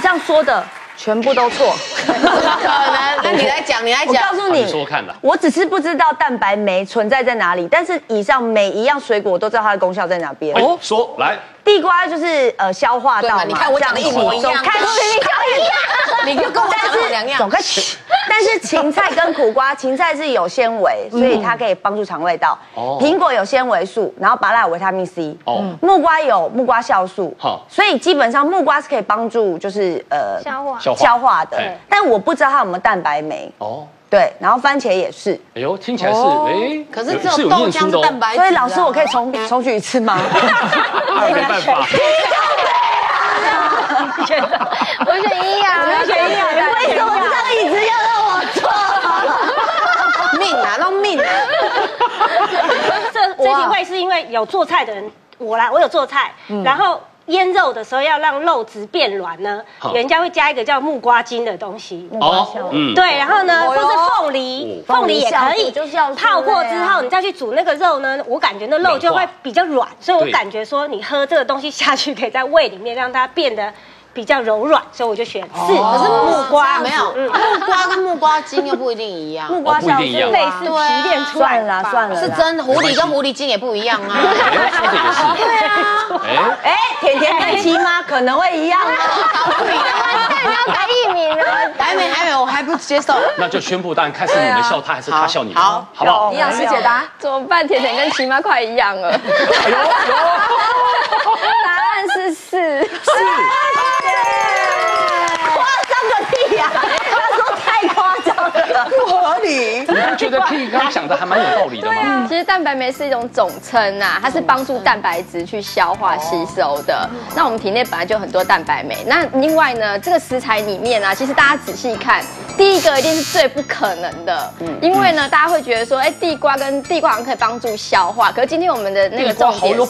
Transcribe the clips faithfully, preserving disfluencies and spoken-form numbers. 这样说的全部都错。可能？那你来讲，你来讲。我告诉你，说看的。我只是不知道蛋白酶存在在哪里，但是以上每一样水果我都知道它的功效在哪边。哦，说来。地瓜就是呃消化道嘛，你看我讲的一模一样。看，你就跟我讲的两样。但是芹菜跟苦瓜，芹菜是有纤维，所以它可以帮助肠胃道。哦。苹果有纤维素，然后芭乐有维他命 C。哦。木瓜有木瓜酵素。好。所以基本上木瓜是可以帮助就是呃消化消化的，但我不知道它有没有蛋白酶。哦。对，然后番茄也是。哎呦，听起来是哎，可是只有豆浆是蛋白质。所以老师，我可以重重举一次吗？没办法。你选的，我选一啊，我选一啊。为什么这个椅子要让我坐？命啊，让命啊！这这题会是因为有做菜的人，我啦，我有做菜，然后。腌肉的时候要让肉质变软呢，人家会加一个叫木瓜精的东西。哦，嗯，对，然后呢，或是凤梨，凤梨也可以，泡过之后你再去煮那个肉呢，我感觉那肉就会比较软，所以我感觉说你喝这个东西下去，可以在胃里面让它变得比较柔软，所以我就选是。可是木瓜没有，木瓜跟木瓜精又不一定一样，木瓜酵素是类似提炼出来啦，算了，是真狐狸跟狐狸精也不一样啊。对啊。哎哎，甜甜跟七妈可能会一样啊！你要改艺名了？还没，还没，我还不接受。那就宣布答案，看是你们笑他，还是他笑你们？好，好不好？李老师解答，怎么办？甜甜跟七妈快一样了。答案是四，四，夸张个屁呀！他说太夸张了，不合理。你不觉得 Kiki 刚刚讲的还蛮有道理的吗？其实蛋白酶是一种总称呐，它是帮助蛋白质去消化吸收的。那我们体内本来就很多蛋白酶。那另外呢，这个食材里面啊，其实大家仔细看，第一个一定是最不可能的，因为呢，大家会觉得说，哎，地瓜跟地瓜好像可以帮助消化，可是今天我们的那个重点是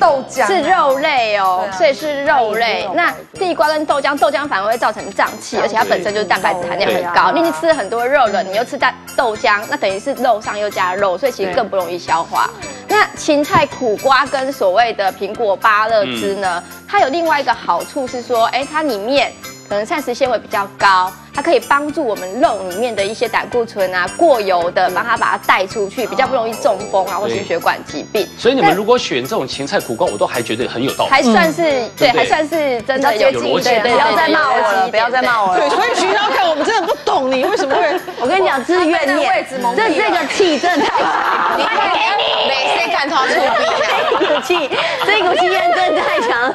豆浆是肉类哦，所以是肉类。那地瓜跟豆浆，豆浆反而会造成胀气，而且它本身就是蛋白质含量很高。你已经吃了很多肉了，你又吃蛋豆浆，那等于是肉上又加肉，所以其实更不容易消化。那芹菜、苦瓜跟所谓的苹果、芭乐汁呢，嗯、它有另外一个好处是说，哎，它里面可能膳食纤维比较高，它可以帮助我们肉里面的一些胆固醇啊、过油的，帮它把它带出去，比较不容易中风啊或心血管疾病。所以你们如果选这种芹菜、苦瓜，我都还觉得很有道理，还算是、嗯、对，还算是真的有逻辑。不要再骂我了，不要再骂我了。对，所以徐韬看我们真的不懂你为什么会，我跟你讲，这是怨念，这这个气真的太强，你看你。掏出鼻子，气，这一股气焰真的太强了。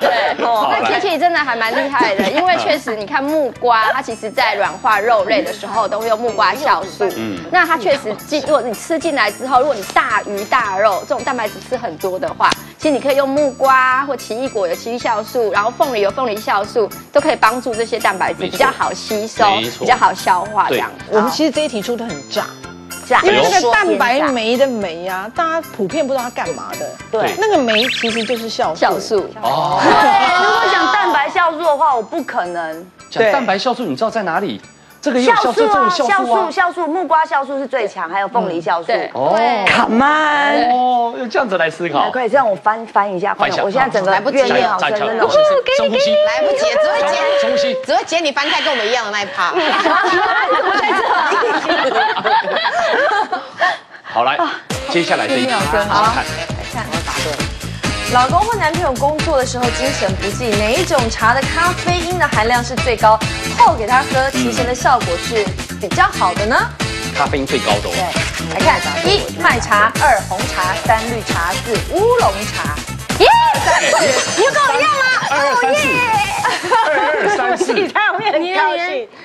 对，那 Kiki 真的还蛮厉害的，因为确实你看木瓜，它其实在软化肉类的时候都会用木瓜酵素。嗯，那它确实进，如果你吃进来之后，如果你大鱼大肉这种蛋白质吃很多的话，其实你可以用木瓜或奇异果有奇异酵素，然后凤梨有凤梨酵素，都可以帮助这些蛋白质比较好吸收，比较好消化这样。我们其实这一题出的很炸。因为那个蛋白酶的酶啊，大家普遍不知道它干嘛的。对，那个酶其实就是酵素。酵素哦。对，如果讲蛋白酵素的话，我不可能。讲蛋白酵素，你知道在哪里？这个酵素，这种酵素啊，酵素，木瓜酵素是最强，还有凤梨酵素。哦 ，Come on！ 哦，用这样子来思考。可以，这样我翻翻一下，翻一下。我现在整个怨念好深，真的。深呼吸，来不及，只会接，深呼吸，只会接你翻开跟我们一样的那一趴。我在这。好来，接下来这一题，好看，来看，我答对了。老公或男朋友工作的时候精神不济，哪一种茶的咖啡因的含量是最高？后给他喝，提神的效果是比较好的呢？咖啡因最高的。对，来看，一麦茶，二红茶，三绿茶，四乌龙茶。耶，三四，你跟我一样吗？二二三四，二二三四，你看我也很高兴。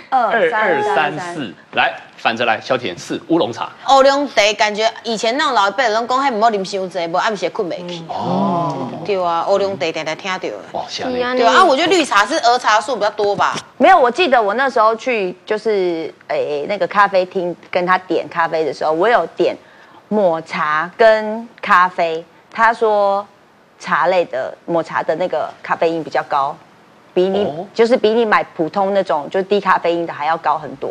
二二三四，来。反着来，小甜是乌龙茶。乌龙茶感觉以前那种老一辈人讲，还唔好啉伤济，无暗时困袂去。哦，对啊，乌龙茶常常听到。哦，是啊。对啊，我觉得绿茶是儿茶素比较多吧。没有，我记得我那时候去就是诶那个咖啡厅跟他点咖啡的时候，我有点抹茶跟咖啡，他说茶类的抹茶的那个咖啡因比较高，比你、哦、就是比你买普通那种就是低咖啡因的还要高很多。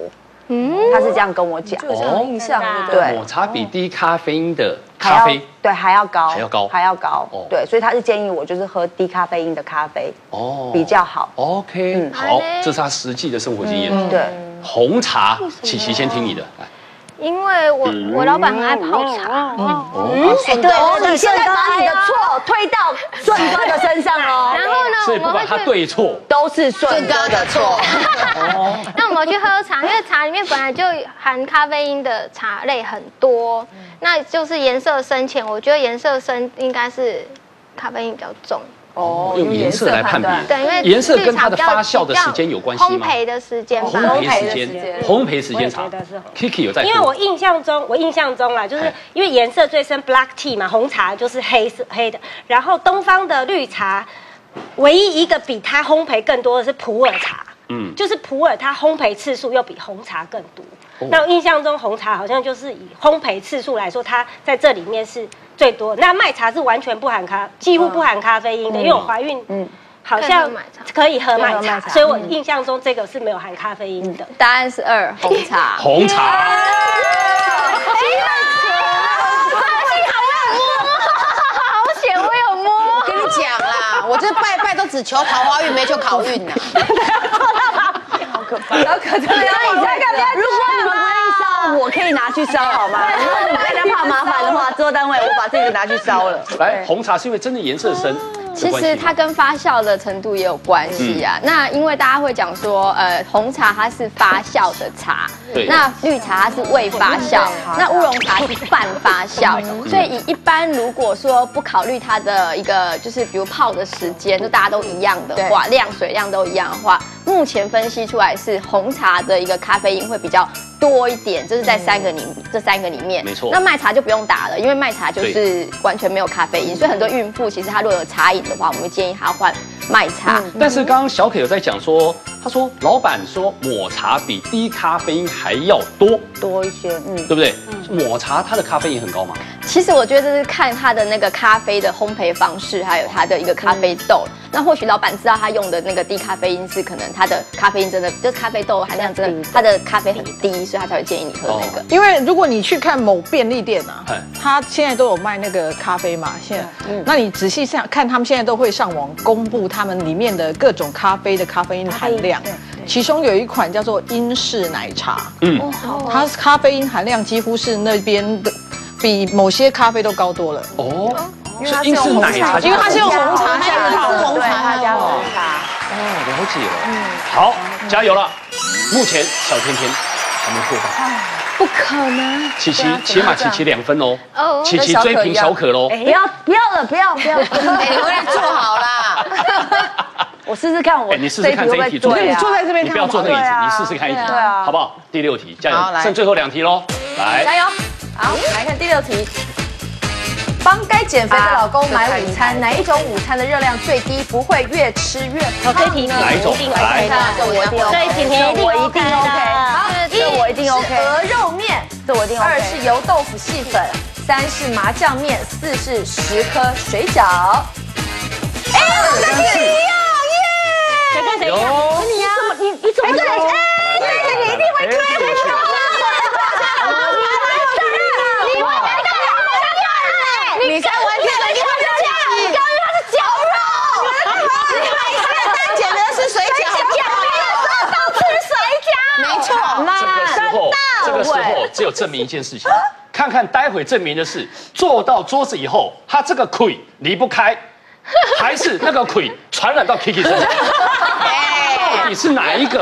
嗯，他是这样跟我讲，就有这样的印象，对不对？抹茶比低咖啡因的咖啡对还要高，还要高，还要高。哦，对，所以他是建议我就是喝低咖啡因的咖啡哦比较好。OK， 好，这是他实际的生活经验。对，红茶，琪琪先听你的。 因为我我老板很爱泡茶，嗯，对，你现在把你的错推到顺哥的身上哦。然后呢，所以不管他对错，都是顺哥的错。那我们去喝茶，因为茶里面本来就含咖啡因的茶类很多，那就是颜色深浅。我觉得颜色深应该是咖啡因比较重。 哦，用颜色来判别，对，因为颜色跟它的发酵的时间有关系吗？烘焙的时间，烘焙时间，烘焙时间长。Kiki 有在，因为我印象中，我印象中啦，就是因为颜色最深 ，black tea 嘛，红茶就是黑色黑的，然后东方的绿茶，唯一一个比它烘焙更多的是普洱茶，嗯，就是普洱它烘焙次数又比红茶更多。 那我印象中红茶好像就是以烘焙次数来说，它在这里面是最多。那麦茶是完全不含咖，几乎不含咖啡因的，因为我怀孕，嗯，好像可以喝麦茶，所以我印象中这个是没有含咖啡因的。答案是二，红茶。红茶。幸好我有摸，好险我有摸。我跟你讲啦，我这拜拜都只求桃花运，没求考运呐。 然后可真的，你再看，如果你们不愿意烧，我可以拿去烧，好吗？如果你们大家怕麻烦的话，做单位我把这个拿去烧了。来，红茶是因为真的颜色深，其实它跟发酵的程度也有关系啊。那因为大家会讲说，呃，红茶它是发酵的茶，那绿茶它是未发酵，那乌龙茶是半发酵。所以以一般如果说不考虑它的一个就是比如泡的时间，就大家都一样的话，量水量都一样的话。 目前分析出来是红茶的一个咖啡因会比较多一点，就是在三个里这三个里面，没错。那麦茶就不用打了，因为麦茶就是完全没有咖啡因，所以很多孕妇其实她如果有茶饮的话，我们建议她换麦茶。嗯、但是刚刚小可有在讲说，她说老板说抹茶比低咖啡因还要多多一些，嗯，对不对？嗯、抹茶它的咖啡因很高吗？其实我觉得这是看它的那个咖啡的烘焙方式，还有它的一个咖啡豆。嗯 那或许老板知道他用的那个低咖啡因是可能他的咖啡因真的就是咖啡豆含量真的，他的咖啡很低，所以他才会建议你喝那个。因为如果你去看某便利店啊，他现在都有卖那个咖啡嘛，现在，那你仔细上看，他们现在都会上网公布他们里面的各种咖啡的咖啡因含量，其中有一款叫做英式奶茶，嗯，它咖啡因含量几乎是那边的比某些咖啡都高多了。哦。 因为是奶茶，因为它是用红茶加泡，对，它加红茶。哦，了解了。嗯，好，加油了。目前小甜甜还没破百，不可能。琪琪起码琪琪两分哦，琪琪追平小可喽。不要不要了，不要不要，你回来坐好啦。我试试看，我你试试看这一题，坐你坐在这边，你不要坐那一题，你试试看一题，好不好？第六题，加油，剩最后两题喽，来，加油。好，来看第六题。 帮该减肥的老公买午餐，哪一种午餐的热量最低，不会越吃越胖？这题呢，哪一种？来，这我一定 OK， 这我一定 OK， 这我一定 OK。鹅肉面，这我一定 OK。二是油豆腐细粉，三是麻酱面，四是十颗水饺。哎，我们跟谁一样耶？谁跟谁一样？你呀，你你怎么对？哎，你一定会追回去。 你看完这个，你看这个，你刚刚是绞肉，你每次在减的是水饺，减肥的时候都吃水饺，没错嘛。这个时候，这个时候只有证明一件事情，看看待会证明的是坐到桌子以后，他这个腿离不开，还是那个腿传染到 Kiki 身上，到底是哪一个？